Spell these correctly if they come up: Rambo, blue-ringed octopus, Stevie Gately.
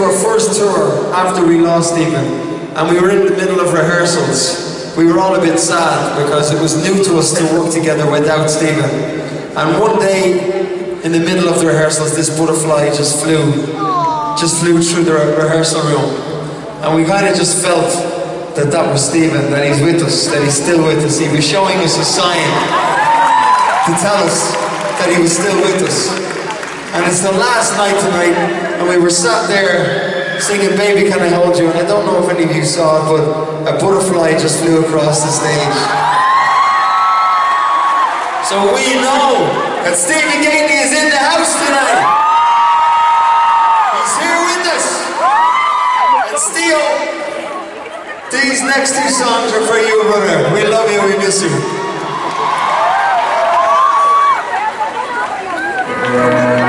to our first tour after we lost Stephen, and we were in the middle of rehearsals. We were all a bit sad because it was new to us to work together without Stephen. And one day, in the middle of the rehearsals, this butterfly just flew through the rehearsal room. And we kind of just felt that that was Stephen, that he's with us, that he's still with us. He was showing us a sign to tell us that he was still with us. And it's the last night tonight, and we were sat there singing Baby Can I Hold You, and I don't know if any of you saw it, but a butterfly just flew across the stage. So we know that Stevie Gately is in the house tonight. He's here with us. Steal. These next two songs are for you, brother. We love you, we miss you.